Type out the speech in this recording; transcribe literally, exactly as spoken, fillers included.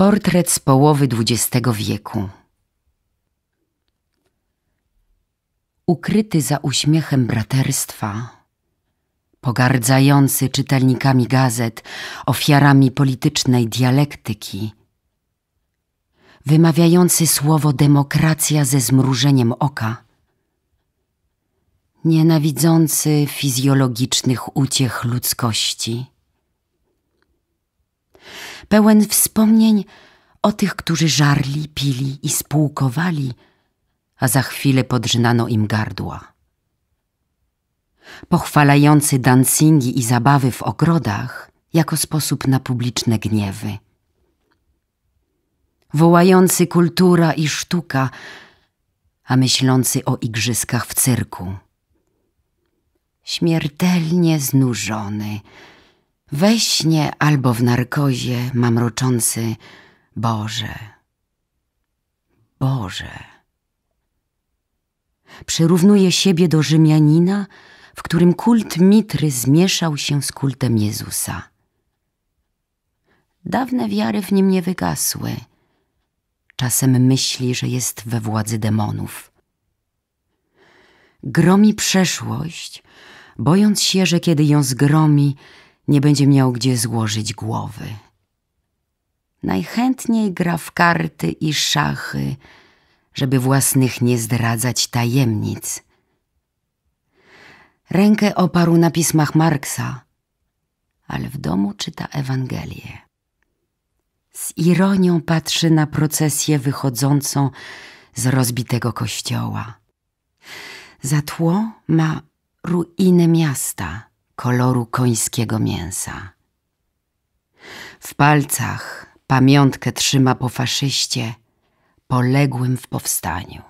Portret z połowy dwudziestego wieku. Ukryty za uśmiechem braterstwa, pogardzający czytelnikami gazet, ofiarami politycznej dialektyki, wymawiający słowo demokracja ze zmrużeniem oka, nienawidzący fizjologicznych uciech ludzkości, pełen wspomnień o tych, którzy żarli, pili i spółkowali, a za chwilę podrzynano im gardła. Pochwalający dancingi i zabawy w ogrodach jako sposób na publiczne gniewy. Wołający kultura i sztuka, a myślący o igrzyskach w cyrku. Śmiertelnie znużony, we śnie albo w narkozie mamroczący Boże, Boże. Przyrównuje siebie do Rzymianina, w którym kult Mitry zmieszał się z kultem Jezusa. Dawne wiary w nim nie wygasły. Czasem myśli, że jest we władzy demonów. Gromi przeszłość, bojąc się, że kiedy ją zgromi, nie będzie miał gdzie złożyć głowy. Najchętniej gra w karty i szachy, żeby własnych nie zdradzać tajemnic. Rękę oparł na pismach Marksa, ale w domu czyta Ewangelię. Z ironią patrzy na procesję wychodzącą z rozbitego kościoła. Za tło ma ruiny miasta koloru końskiego mięsa. W palcach pamiątkę trzyma po faszyście poległym w powstaniu.